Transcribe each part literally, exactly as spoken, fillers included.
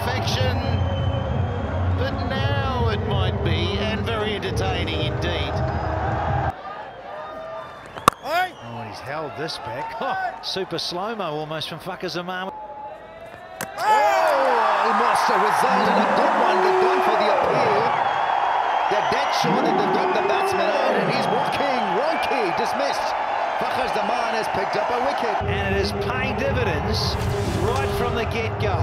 perfection, but now it might be, and very entertaining indeed. Oi. Oh, he's held this back. Oh, super slow-mo almost from Fakhar Zaman. Oh, almost a result and a good one. They've gone for the appeal. They're dead sure that they've got the batsman out, and he's walking. Wonky, dismissed. Fakhar Zaman has picked up a wicket. And it is paying dividends right from the get-go.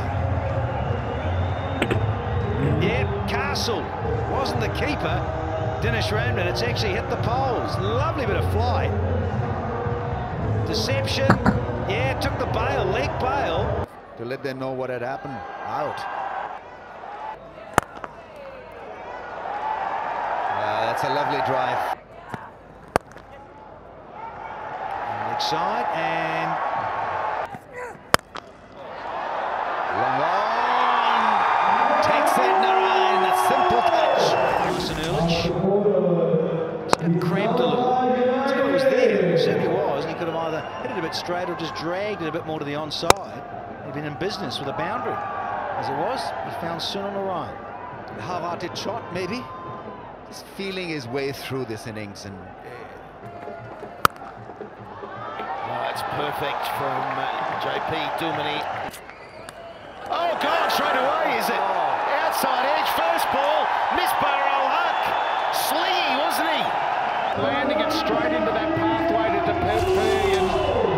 Yep, Castle wasn't the keeper. Dinesh Ramdin, it's actually hit the poles. Lovely bit of fly. Deception. Yeah, took the bail, leg bail. To let them know what had happened. Out. Uh, that's a lovely drive. Side and Lahore takes it. Naron, a simple catch. It's been cramped a little. It's good it was there. It certainly was. He could have either hit it a bit straight or just dragged it a bit more to the onside. He'd been in business with a boundary. As it was, he found Sue on the right. Hard-hearted shot, maybe. He's feeling his way through this innings and. Perfect from J P Duminy. Oh, gone straight away, is it? Oh. Outside edge, first ball. Misbah al Haq. Slingy, wasn't he? Landing it straight into that pathway to Depepe, and,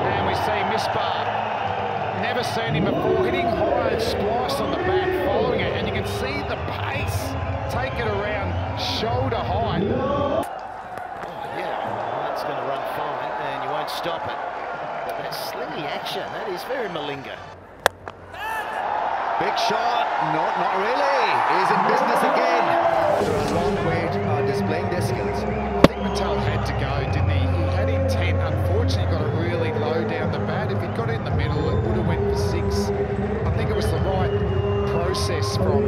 and we see Misbah. Never seen him before. Hitting high and splice on the back, following it, and you can see the pace. Take it around, shoulder high. Oh, yeah, well, that's going to run fine, and you won't stop it. That slingy action, that is very Malinga. Big shot, no, not really. He's in business again. Long wait are displaying their skills. I think Patel had to go, didn't he? He had intent, unfortunately got it really low down the bat. If he got in the middle, it would have went for six. I think it was the right process from...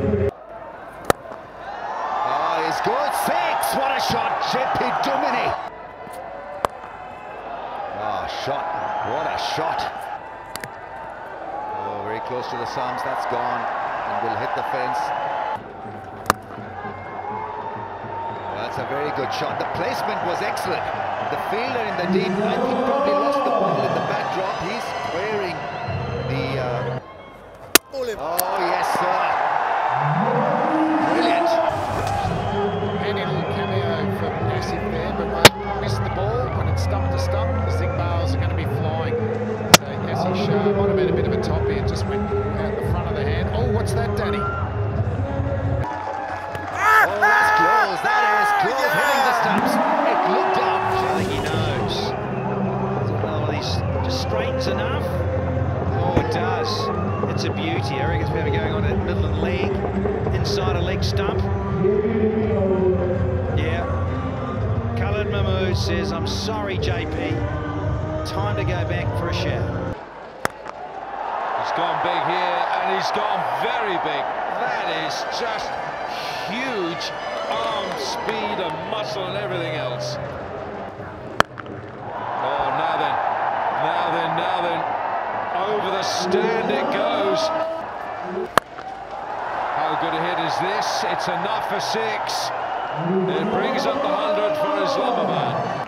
Oh, he's good, six! What a shot, J P Duminy! Ah, oh, shot. What a shot. Oh, very close to the stumps. That's gone and will hit the fence. That's a very good shot. The placement was excellent. The fielder in the deep, I think, probably lost the ball in the backdrop. He's wearing the... Uh... Oh, yes, sir. Brilliant. And a little cameo from Nassif there, but one missed the ball when it stumped to stump. The zig bars are going to be... Sure, might have been a bit of a top here, just went out the front of the hand. Oh, what's that, Danny? Oh, that's close, that is close, yeah. Hitting the stumps. It looked up. I think he knows. Oh, he's just straightens enough. Oh, it does. It's a beauty. I reckon it's better going on that middle of the leg, inside a leg stump. Yeah. Khalid Mahmood says, I'm sorry, J P. Time to go back for a shower. He's gone big here, and he's gone very big. That is just huge arm speed and muscle and everything else. Oh, now then, now then, now then. Over the stand it goes. How good a hit is this? It's enough for six. It brings up the hundred for Islamabad.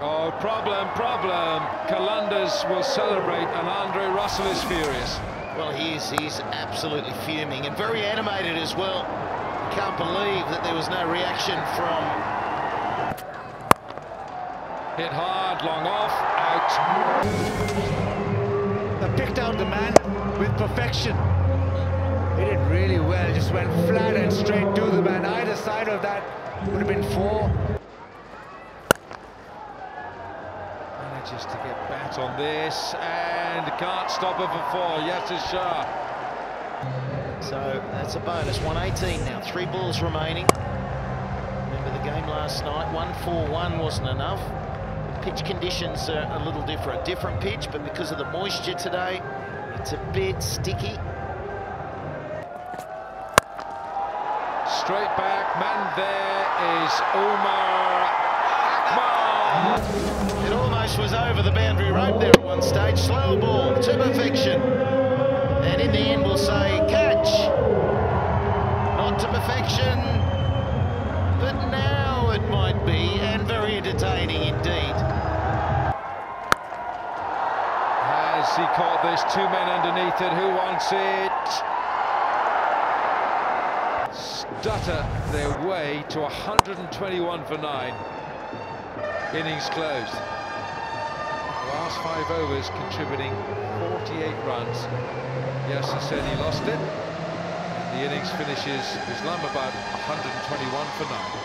Oh, problem, problem. Qalandars will celebrate, and Andre Russell is furious. Well, he is, he's absolutely fuming, and very animated as well. Can't believe that there was no reaction from... Hit hard, long off, out. They picked out the man with perfection. He did really well, just went flat and straight to the man. Either side of that would have been four. Manages to get bat on this and can't stop it for four. Yasser Shah. So that's a bonus. one eighteen now. Three balls remaining. Remember the game last night? one four one wasn't enough. The pitch conditions are a little different. Different pitch, but because of the moisture today, it's a bit sticky. Straight back. Man there is Umar Akmal. It almost was over the boundary rope there at one stage. Slow ball to perfection. and in the end we'll say catch. Not to perfection, but now it might be, and very entertaining indeed. Has he caught this? Two men underneath it. Who wants it? Stutter their way to one hundred twenty-one for nine. Innings closed. The last five overs contributing forty-eight runs. Yasser said he lost it. The innings finishes Islamabad one hundred twenty-one for nine.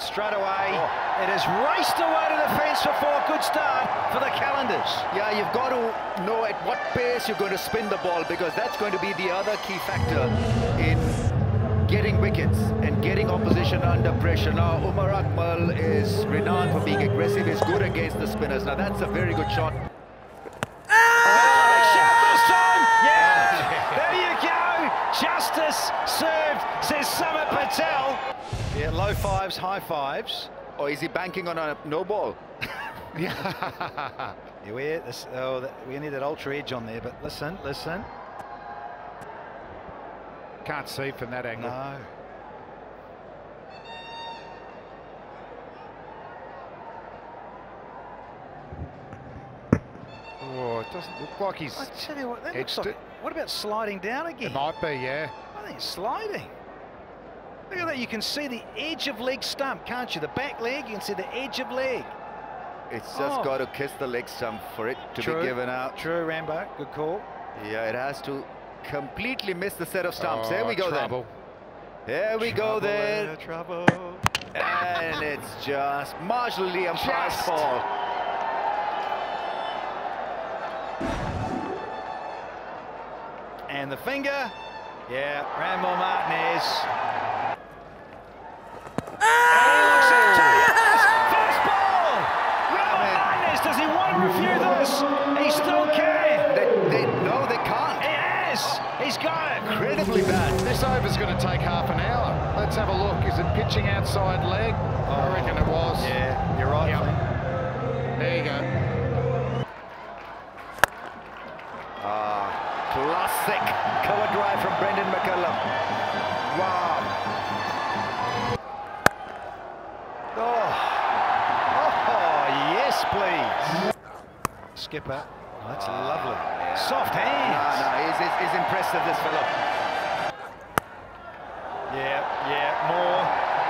Straight away, oh. It has raced away to the fence for four. Good start for the Qalandars. Yeah, you've got to know at what pace you're going to spin the ball, because that's going to be the other key factor in getting wickets and getting opposition under pressure. Now, Umar Akmal is renowned for being aggressive. He's good against the spinners. Now, that's a very good shot. Ah! Oh, this time. Yeah, yeah, there you go. Justice served, says Samit Patel. Yeah, low fives, high fives. Or is he banking on a no ball? Yeah, we're, this, oh, that, we need that ultra edge on there, but listen, listen. Can't see from that angle. No. Oh, it doesn't look like he's... I tell you what, that looks like, what about sliding down again? It might be, yeah. I think it's sliding. Look at that, you can see the edge of leg stump, can't you? The back leg, you can see the edge of leg. It's just oh. got to kiss the leg stump for it to True. be given out. True, Rambo, good call. Yeah, it has to completely miss the set of stumps. Oh, there we go trouble. then. There we trouble go then. Trouble. And it's just marginally a fast ball. And the finger. Yeah, Rambo Martinez. Does he want to review this? He still can. They, they, no, they can't. He has. He's got it. Incredibly bad. This over's going to take half an hour. Let's have a look. Is it pitching outside leg? Oh, I reckon it was. Yeah, you're right. Yep. There you go. Ah, classic cover drive from Brendon McCullum. Wow. Oh. Please. Skipper. Oh, that's oh, lovely. Yeah. Soft hands. No, no, he's, he's, he's impressive, this fellow. Yeah, yeah, more.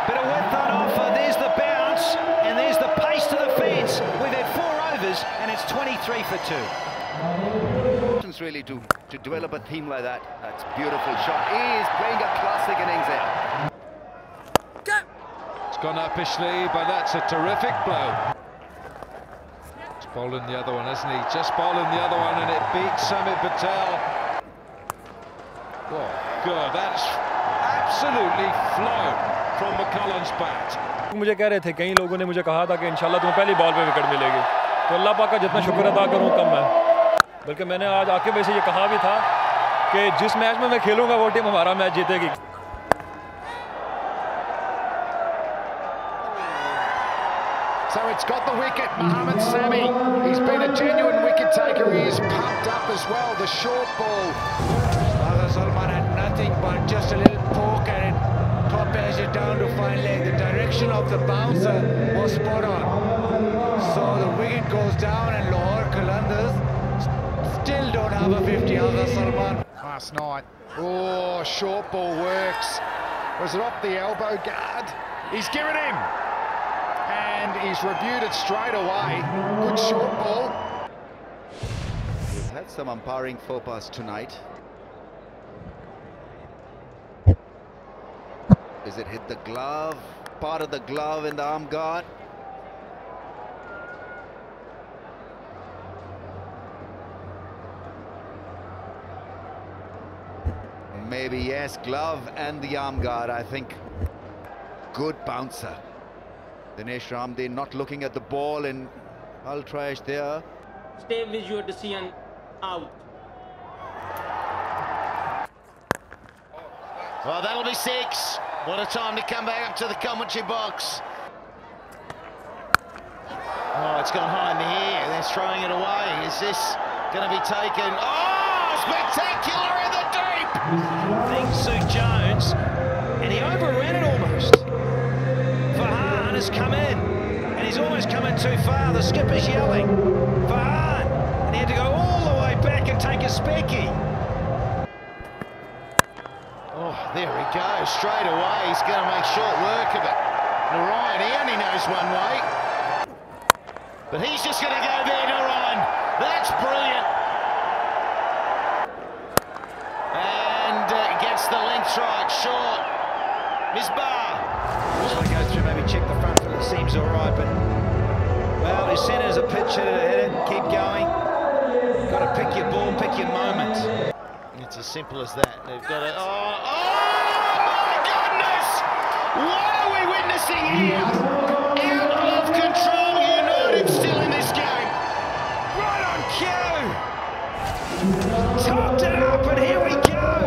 Bit of width on offer. There's the bounce, and there's the pace to the fence. We've had four overs, and it's twenty-three for two. It's really to, to develop a theme like that. That's a beautiful shot. He is playing a classic innings there. Go. It's gone uppishly, but that's a terrific blow. Bowling the other one, isn't he? Just bowling the other one, and it beats Samit Patel. Oh, God, that's absolutely flown from McCullum's bat. मुझे कह रहे थे कई लोगों ने मुझे कहा था कि इंशाल्लाह तुम्हें पहली बॉल पे विकेट मिलेगी, तो अल्लाह पाक का जितना शुक्र अदा करूं कम है। बल्कि मैंने आज आके वैसे ये कहा भी था कि जिस मैच में मैं खेलूंगा वो टीम हमारा मैच जीतेगी। So it's got the wicket, Mohammad Sami. He's been a genuine wicket taker. He is pumped up as well. The short ball. Father Salman had nothing but just a little poke and it top edged it down to fine leg. The direction of the bouncer was spot on. So the wicket goes down and Lahore Qalandars still don't have a fifty. Father Salman. Last night. Oh, short ball works. Was it off the elbow guard? He's given him. And he's reviewed it straight away. Good short ball. We've had some umpiring faux pas tonight. Is it hit the glove? Part of the glove in the arm guard. Maybe yes, glove and the arm guard, I think. Good bouncer. Dinesh Ramdin not looking at the ball, and Ultrash there. Stay with your decision, out. Well, that'll be six. What a time to come back up to the commentary box. Oh, it's gone high in the air. They're throwing it away. Is this going to be taken? Oh, spectacular in the deep! Thanks, Sue Jones. And he overran it almost. Farhan has come in. And he's almost come in too far. The skipper's yelling. Farhan. And he had to go all the way back and take a specky. Oh, there he goes. Straight away. He's going to make short work of it. Naron, he only knows one way. But he's just going to go there, Naron. That's brilliant. And uh, gets the length right, short. Misbah. Just want to go through, maybe check the front. It seems all right, but... Well, his centre's a pitcher to hit it. Keep going. You've got to pick your ball, pick your moment. It's as simple as that. They've got to... Oh, oh my goodness! What are we witnessing here? Out of control. Still in this game, right on cue, topped it up, and here we go,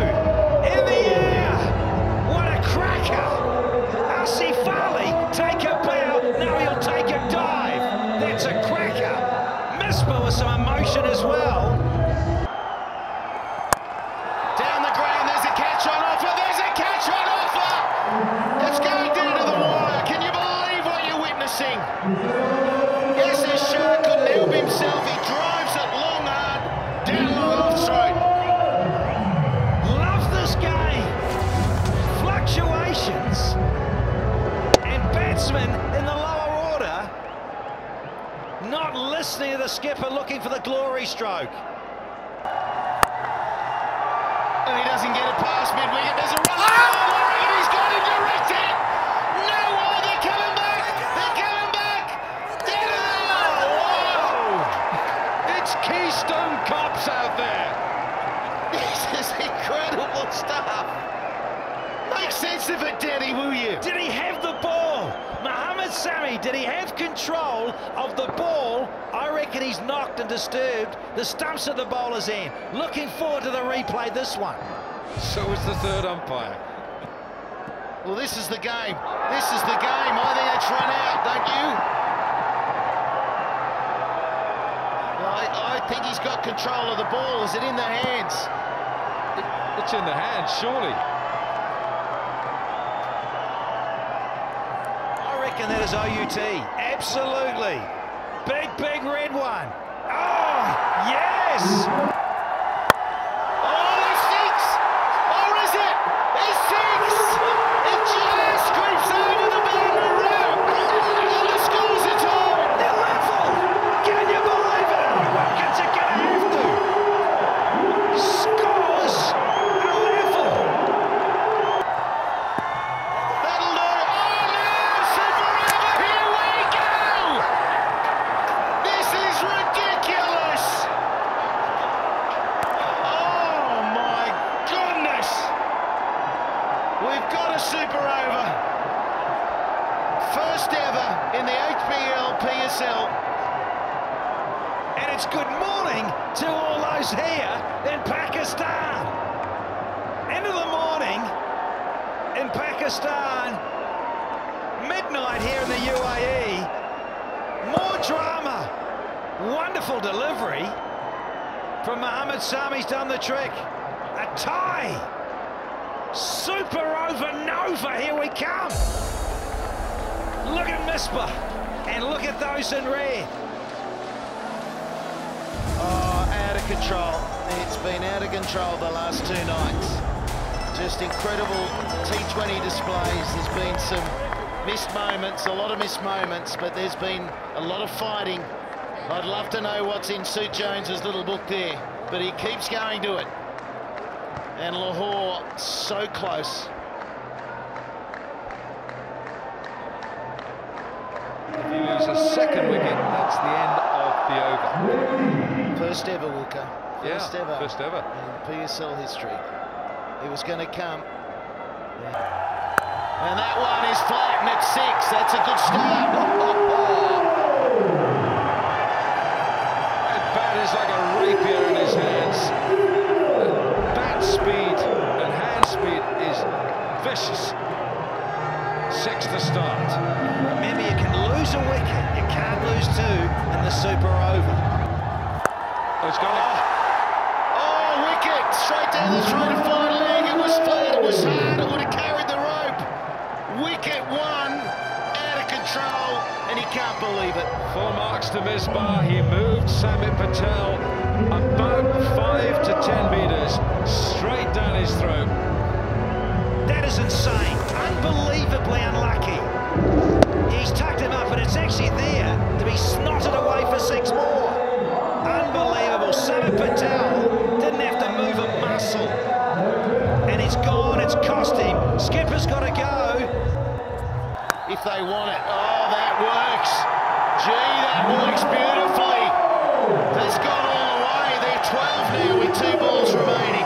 in the air, what a cracker, Asifali, take a bow, now he'll take a dive, that's a cracker, Misbah with some emotion as well, down the ground, there's a catch on offer, there's a catch on offer, it's going down to the wire, can you believe what you're witnessing? Himself, he drives it long hard, down the off straight. Love this game. Fluctuations. And batsmen in the lower order, not listening to the skipper, looking for the glory stroke. And he doesn't get it past mid-wicket, there's a run. Oh! And he's got it directed. No way, they're coming back. Keystone Cops out there. This is incredible stuff. Make sense of it, Daddy, will you? Did he have the ball? Mohammad Sami, did he have control of the ball? I reckon he's knocked and disturbed the stumps at the bowler's end. Looking forward to the replay, this one. So is the third umpire. Well, this is the game. This is the game. I think it's run out, don't you? I, I think he's got control of the ball. Is it in the hands? It, it's in the hands, surely. I reckon that is O U T. Absolutely. Big, big red one. Oh, yes! Oh, he sinks! Or is it? He sinks! It just scrapes over the boundary rope! And the scores are tied! They're level! Can you believe? It's a game to scores a level. That'll do. Oh no, Superman! Here we go. This is ridiculous. Oh my goodness! We've got a super over. First ever in the H B L P S L. And it's good morning to all those here in Pakistan. End of the morning in Pakistan. Midnight here in the U A E. More drama. Wonderful delivery from Mohammad Sami. He's done the trick. A tie. Super over Nova. Here we come. Look at Misbah. And look at those in red. Control. It's been out of control the last two nights. Just incredible T twenty displays. There's been some missed moments, a lot of missed moments, but there's been a lot of fighting. I'd love to know what's in Sue Jones's little book there, but he keeps going to it. And Lahore so close. If he loses a second wicket, that's the end of the over. First ever, Walker. First yeah, ever. First ever. In P S L history. It was going to come. Yeah. And that one is flat and it's six. That's a good start. Oh, oh, oh. That bat is like a rapier in his hands. That bat speed and hand speed is vicious. Six to six. start. Remember, you can lose a wicket, you can't lose two in the Super over. Oh, it's gone. Oh, oh wicket! Straight down the three to five leg. It was flat, it was hard, it would have carried the rope. Wicket one, out of control, and he can't believe it. Four marks to Misbah. He moved Samit Patel about five to ten metres, straight down his throat. That is insane. Unbelievably unlucky. He's tucked him up, and it's actually there to be snotted away for six more. Unbelievable. Samit Patel didn't have to move a muscle. And it's gone. It's cost him. Skipper's got to go. If they want it. Oh, that works. Gee, that works beautifully. That's gone all the way. They're twelve now with two balls remaining.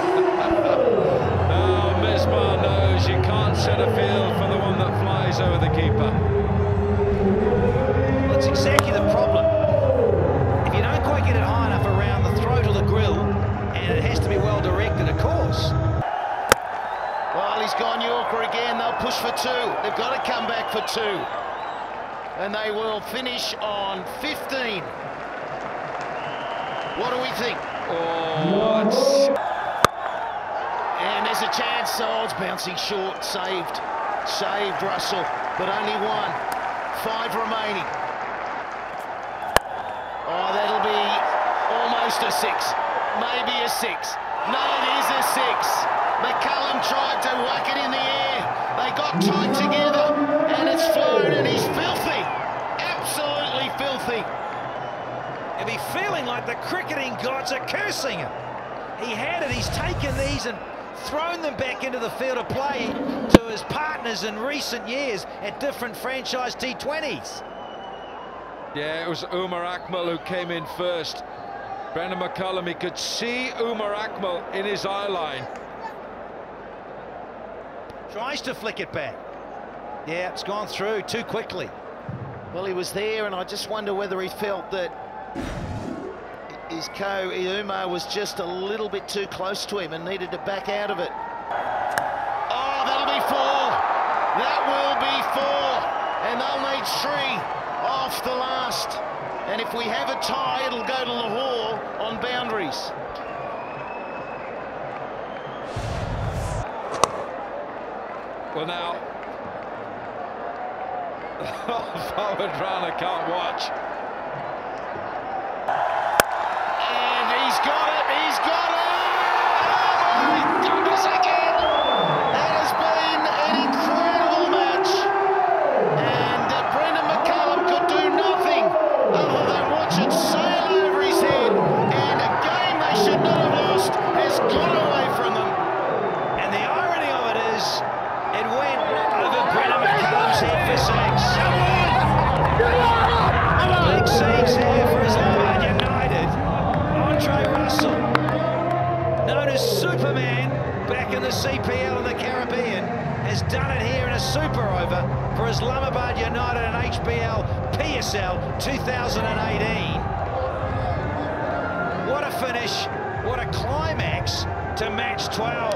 Oh, Misbah knows you can't set a field for the one that flies over the keeper. That's exactly the problem. If you don't quite get it high enough around the throat or the grill, and it has to be well directed, of course. Well, he's gone Yorker again. They'll push for two. They've got to come back for two. And they will finish on fifteen. What do we think? Oh, it's... And there's a chance. Oh, it's bouncing short. Saved. Saved Russell. But only one. Five remaining. Oh, that'll be almost a six. Maybe a six. No, it is a six. McCullum tried to whack it in the air. They got tight together. And it's flown. And he's filthy. Absolutely filthy. He'll be feeling like the cricketing gods are cursing him. He had it, he's taken these and thrown them back into the field of play to his partners in recent years at different franchise T twenties. Yeah, it was Umar Akmal who came in first. Brendon McCullum, he could see Umar Akmal in his eye line. Tries to flick it back. Yeah, it's gone through too quickly. Well, he was there, and I just wonder whether he felt that his co Umar was just a little bit too close to him and needed to back out of it. Oh, that'll be four. That will be four. And they'll need three off the last. And if we have a tie, it'll go to Lahore on boundaries. Well, now, forward runner can't watch. He's got it, he's got it! Oh my goodness again! That has been an incredible match. And uh, Brendon McCullum could do nothing other than watch it sail over his head. And a game they should not have lost has gone away from them. And the irony of it is, it went over Brendon McCullum's head for six. Big six here for Islamabad United. Andre Russell, known as Superman, back in the C P L in the Caribbean, has done it here in a Super over for Islamabad United and H B L P S L two thousand eighteen. What a finish, what a climax to match twelve.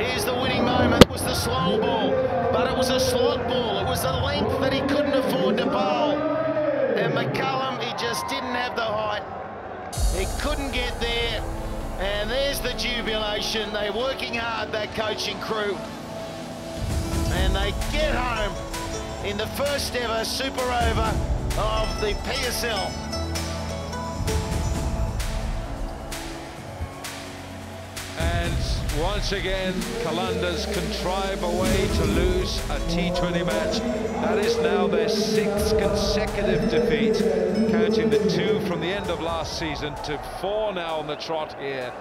Here's the winning moment. It was the slow ball, but it was a slot ball. It was a length that he couldn't afford to bowl. And McCullum, he just didn't have the height. He couldn't get there. And there's the jubilation. They're working hard, that coaching crew. And they get home in the first ever Super Over of the P S L. And once again, Qalandars contrive a way to lose a T twenty match. That is now their sixth consecutive defeat, counting the two from the end of last season to four now on the trot here.